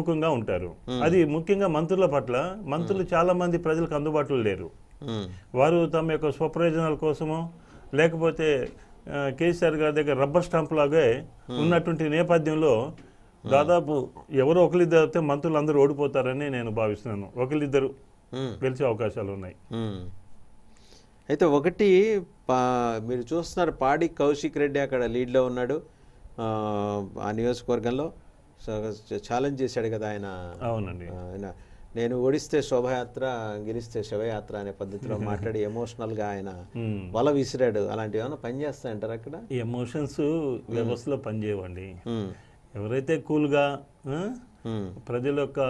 ముఖ్యంగా ఉంటారు. అది ముఖ్యంగా మంత్రుల పట్ల మంత్రులు చాలా మంది ప్రజలకు అందుబాటులో లేరు. వారు తమ యొక్క స్వప్రయోజనాల కోసమో లేకపోతే కేసీఆర్ గారి దగ్గర రబ్బర్ స్టాంప్ లాగే ఉన్నటువంటి నేపథ్యంలో దాదాపు ఎవరో ఒకరిద్దరు అయితే మంత్రులు అందరూ ఓడిపోతారని నేను భావిస్తున్నాను. ఒకరిద్దరు గెలిచే అవకాశాలు ఉన్నాయి. అయితే ఒకటి మీరు చూస్తున్నారు, పాడి కౌశిక్ రెడ్డి అక్కడ లీడ్లో ఉన్నాడు. ఆ నియోజకవర్గంలో ఛాలెంజ్ చేశాడు కదా ఆయన. అవునండి, ఆయన నేను ఓడిస్తే శోభయాత్ర గెలిస్తే శవయాత్ర అనే పద్ధతిలో మాట్లాడి ఎమోషనల్గా ఆయన వల విసిరాడు. అలాంటివి ఏమైనా పనిచేస్తాయంటారు అక్కడ? ఎమోషన్స్ వ్యవస్థలో పనిచేయవండి. ఎవరైతే కూల్గా ప్రజల యొక్క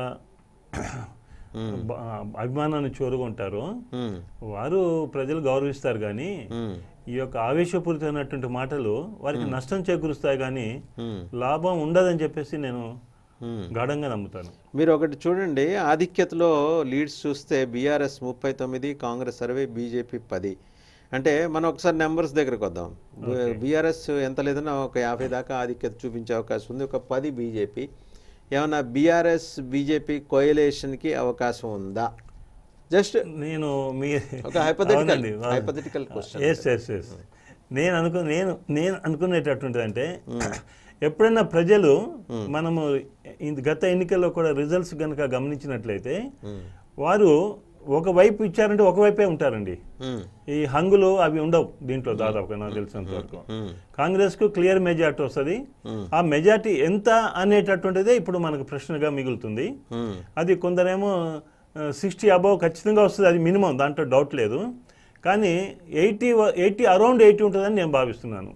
అభిమానాన్ని చూరుకుంటారో వారు ప్రజలు గౌరవిస్తారు. కానీ ఈ యొక్క ఆవేశపూరితమైనటువంటి మాటలు వారికి నష్టం చేకూరుస్తాయి కానీ లాభం ఉండదని చెప్పేసి నేను గాఢంగా నమ్ముతాను. మీరు ఒకటి చూడండి, ఆధిక్యతలో లీడ్స్ చూస్తే బీఆర్ఎస్ 39, కాంగ్రెస్ 60, బీజేపీ 10. అంటే మనం ఒకసారి నెంబర్స్ దగ్గరకు వద్దాం. బీఆర్ఎస్ ఎంత లేదన్నా ఒక 50 దాకా ఆధిక్యత చూపించే అవకాశం ఉంది, ఒక 10 బీజేపీ. ఏమన్నా బీఆర్ఎస్ బీజేపీ కోయలేషన్కి అవకాశం ఉందా? జస్ట్ నేను ఒక హైపోథెటికల్ క్వశ్చన్ నేను అనుకునేటటువంటి అంటే, ఎప్పుడైనా ప్రజలు మనము గత ఎన్నికల్లో కూడా రిజల్ట్స్ కనుక గమనించినట్లయితే వారు ఒకవైపు ఇచ్చారంటే ఒకవైపే ఉంటారండి. ఈ హంగులు అవి ఉండవు దీంట్లో. దాదాపుగా నాకు తెలిసినంత వరకు కాంగ్రెస్ కు క్లియర్ మెజార్టీ వస్తుంది. ఆ మెజార్టీ ఎంత అనేటటువంటిదే ఇప్పుడు మనకు ప్రశ్నగా మిగులుతుంది. అది కొందరేమో 60 అబవ్ ఖచ్చితంగా వస్తుంది, అది మినిమం, దాంట్లో డౌట్ లేదు. కానీ 80 అరౌండ్ 80 ఉంటుందని నేను భావిస్తున్నాను.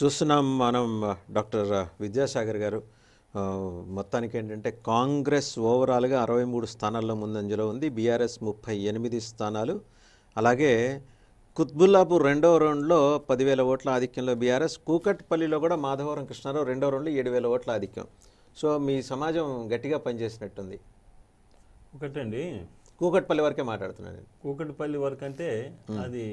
చూస్తున్నాం మనం డాక్టర్ విద్యాసాగర్ గారు మొత్తానికి ఏంటంటే కాంగ్రెస్ ఓవరాల్ గా 63 స్థానాల్లో ముందంజలో ఉంది. బీఆర్ఎస్ 38 స్థానాలు. అలాగే కుత్బుల్లాపూర్ రెండో రౌండ్లో 10,000 ఓట్ల ఆధిక్యంలో బీఆర్ఎస్, కూకట్పల్లిలో కూడా మాధవరం కృష్ణారావు రెండో రౌండ్లో 7,000 ఓట్ల ఆధిక్యం. సో మీ సమాజం గట్టిగా పనిచేసినట్టుంది. ఒకటండి, కూకట్పల్లి వరకే మాట్లాడుతున్నాను నేను. కూకట్పల్లి వరకు అంటే అది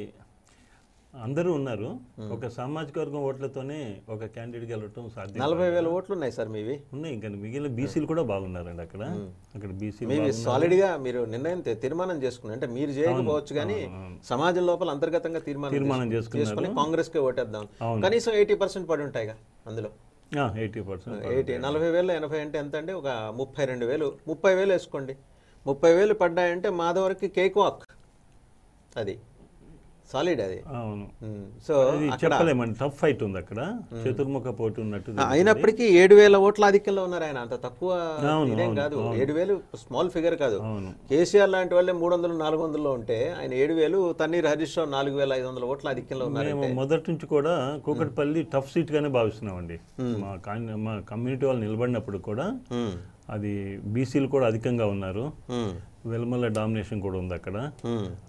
అందరూ ఉన్నారు, ఒక సామాజిక వర్గం ఓట్లతోనే ఒక క్యాండిడేట్ గెలవటం సాధ్యం. 40,000 ఓట్లు ఉన్నాయి సార్ మీవి. ఉన్నాయి, ఇంకా మిగిలిన బీసీలు కూడా బాగున్నారండి అక్కడ. అక్కడ బీసీలు సాలిడ్గా మీరు నిర్ణయం తీర్మానం చేసుకున్నారు అంటే మీరు చేయకపోవచ్చు కానీ సమాజం లోపల అంతర్గతంగా తీర్మానం చేసుకుని కాంగ్రెస్కే ఓటేద్దాం. కనీసం 80% పడి ఉంటాయి అందులో. 40,000 80 అంటే ఎంత అండి? ఒక 32,000, 30,000 వేసుకోండి. 30,000 పడ్డాయంటే మాధవరికి కేక్ వాక్, అది సాలిడ్ అది. సో చెప్పలేమండి, టఫ్ ఫైట్ ఉంది అక్కడ, చతుర్ముఖ పోటీ ఉన్నట్టు. అయినప్పటికీ 7,000 ఓట్ల ఆధిక్యంలో ఉన్నారు ఆయన. అంత తక్కువ కాదు, 7,000 స్మాల్ ఫిగర్ కాదు. కేసీఆర్ లాంటి వాళ్ళే 300-400లో ఉంటే ఆయన 7,000. తన్నీర్ హరీష్ రావు 4,500 ఓట్ల ఆధిక్యంలో ఉన్నారు. మేము మొదటి నుంచి కూడా కూకట్పల్లి టఫ్ సీట్ గానే భావిస్తున్నామండి. మా కమ్యూనిటీ వాళ్ళు నిలబడినప్పుడు కూడా అది బీసీలు కూడా అధికంగా ఉన్నారు, వెల్మల డామినేషన్ కూడా ఉంది అక్కడ,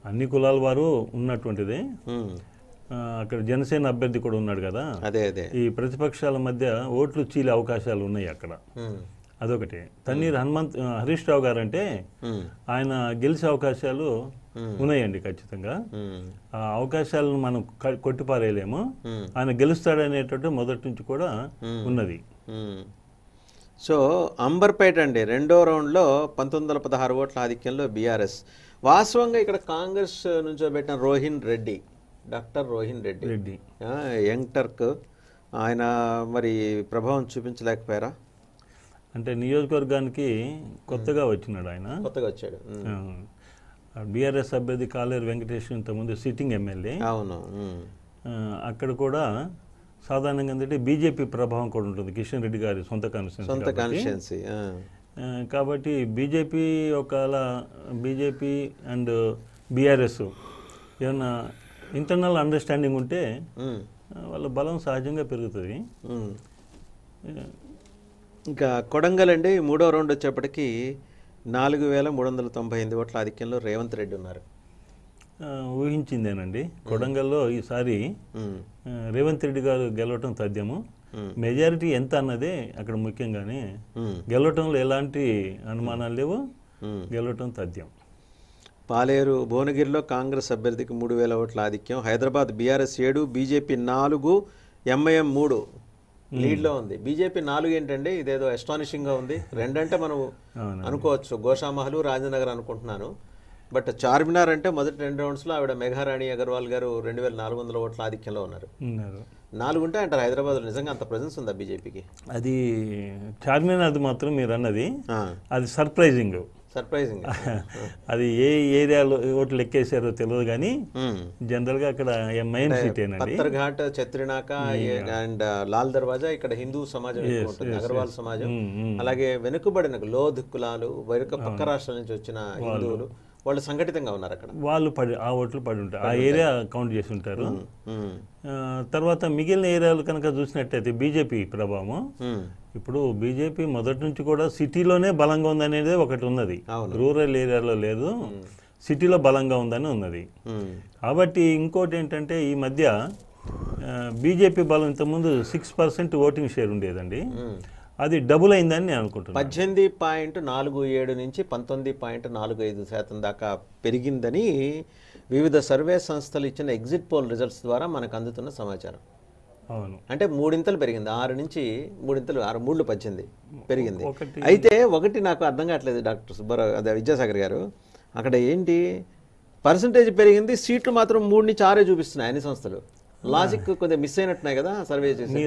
అన్ని కులాల వారు ఉన్నటువంటిది. అక్కడ జనసేన అభ్యర్థి కూడా ఉన్నాడు కదా, ఈ ప్రతిపక్షాల మధ్య ఓట్లు చీలే అవకాశాలు ఉన్నాయి అక్కడ. అదొకటి. తన్నీర్ హరీష్ రావు గారు అంటే ఆయన గెలిచే అవకాశాలు ఉన్నాయండి ఖచ్చితంగా. ఆ అవకాశాలను మనం కొట్టిపారేయలేము. ఆయన గెలుస్తాడనేటట్టు మొదటి నుంచి కూడా ఉన్నది. సో అంబర్పేట అండి రెండో రౌండ్లో 1916 ఓట్ల ఆధిక్యంలో బీఆర్ఎస్. వాస్తవంగా ఇక్కడ కాంగ్రెస్ నుంచోబెట్టిన doctor Rohin Reddy young Turk, ఆయన మరి ప్రభావం చూపించలేకపోయారా? అంటే నియోజకవర్గానికి కొత్తగా వచ్చినాడు ఆయన, కొత్తగా వచ్చాడు. బీఆర్ఎస్ అభ్యర్థి కాలేరు వెంకటేష్ ఇంతకుముందు సిట్టింగ్ ఎమ్మెల్యే. అవును, అక్కడ కూడా సాధారణంగా ఏంటంటే బీజేపీ ప్రభావం కూడా ఉంటుంది, కిషన్ రెడ్డి గారి సొంత కాన్స్టిట్యున్సీ కాబట్టి. బీజేపీ అండ్ బీఆర్ఎస్ ఏమన్నా ఇంటర్నల్ అండర్స్టాండింగ్ ఉంటే వాళ్ళ బలం సహజంగా పెరుగుతుంది. ఇంకా కొడంగల్ అండి మూడో రౌండ్ వచ్చేప్పటికి 4,398 ఓట్ల ఆధిక్యంలో రేవంత్ రెడ్డి ఉన్నారు. ఊహించిందేనండి, కొడంగల్లో ఈసారి రేవంత్ రెడ్డి గారు గెలవటం తథ్యము. మెజారిటీ ఎంత అన్నదే అక్కడ ముఖ్యంగానే, గెలవటంలో ఎలాంటి అనుమానాలు లేవు, గెలవటం తథ్యం. పాలేరు భువనగిరిలో కాంగ్రెస్ అభ్యర్థికి 3,000 ఓట్ల ఆధిక్యం. హైదరాబాద్ బీఆర్ఎస్ 7, బీజేపీ 4, ఎంఐఎం 3 లీడ్లో ఉంది. బీజేపీ 4 ఏంటండి, ఇదేదో అస్టానిషింగ్గా ఉంది. 2 అంటే మనం అనుకోవచ్చు, గోషామహలు రాజనగర్ అనుకుంటున్నాను. బట్ చార్మినార్ అంటే మొదటి 2 రౌండ్స్లో ఆవిడ మేఘారాణి అగర్వాల్ గారు 2,400 ఓట్ల ఆధిక్యంలో ఉన్నారు. 4 ఉంటే అంటారు హైదరాబాద్లో. నిజంగా అంత ప్రెజెన్స్ ఉందా బీజేపీకి? అది చార్మినార్ మాత్రం మీరు అన్నది అది సర్ప్రైజింగ్. అది ఏ ఏరియాలో ఓట్లు ఎక్కేసారో తెలియదు కానీ జనరల్ గా అక్కడ main city Pathar Ghat, Chatrinaka and Lal Darwaza ఇక్కడ హిందూ సమాజం ఉంటుంది, అగర్వాల్ సమాజం. అలాగే వెనుకబడిన లోధ్ కులాలు, పక్క రాష్ట్రాల నుంచి వచ్చిన హిందువులు వాళ్ళు సంఘటితంగా ఉన్నారు అక్కడ. వాళ్ళు ఆ ఓట్లు పడి ఉంటారు, ఆ ఏరియా కౌంట్ చేసి ఉంటారు. తర్వాత మిగిలిన ఏరియాలు కనుక చూసినట్టయితే బీజేపీ ప్రభావం ఇప్పుడు బీజేపీ మొదటి నుంచి కూడా సిటీలోనే బలంగా ఉందనేది ఒకటి ఉన్నది. రూరల్ ఏరియాలో లేదు, సిటీలో బలంగా ఉందని ఉన్నది. కాబట్టి ఇంకోటి ఏంటంటే ఈ మధ్య బీజేపీ బలం ఇంతకుముందు 6% ఓటింగ్ షేర్ ఉండేదండి, అది డబుల్ అయిందని నేను అనుకుంటున్నాను. 18.47 నుంచి 19.45% దాకా పెరిగిందని వివిధ సర్వే సంస్థలు ఇచ్చిన ఎగ్జిట్ పోల్ రిజల్ట్స్ ద్వారా మనకు అందుతున్న సమాచారం. అవును, అంటే 3 పెరిగింది, 6 నుంచి 3 పెరిగింది. అయితే ఒకటి నాకు అర్థం కావట్లేదు డాక్టర్ విద్యాసాగర్ గారు, అక్కడ ఏంటి పర్సంటేజ్ పెరిగింది, సీట్లు మాత్రం 3 నుంచి 6 చూపిస్తున్నాయి అన్ని సంస్థలు. లాజిక్ కొంచెం మిస్ అయినట్టున్నాయి కదా సర్వే చేసి.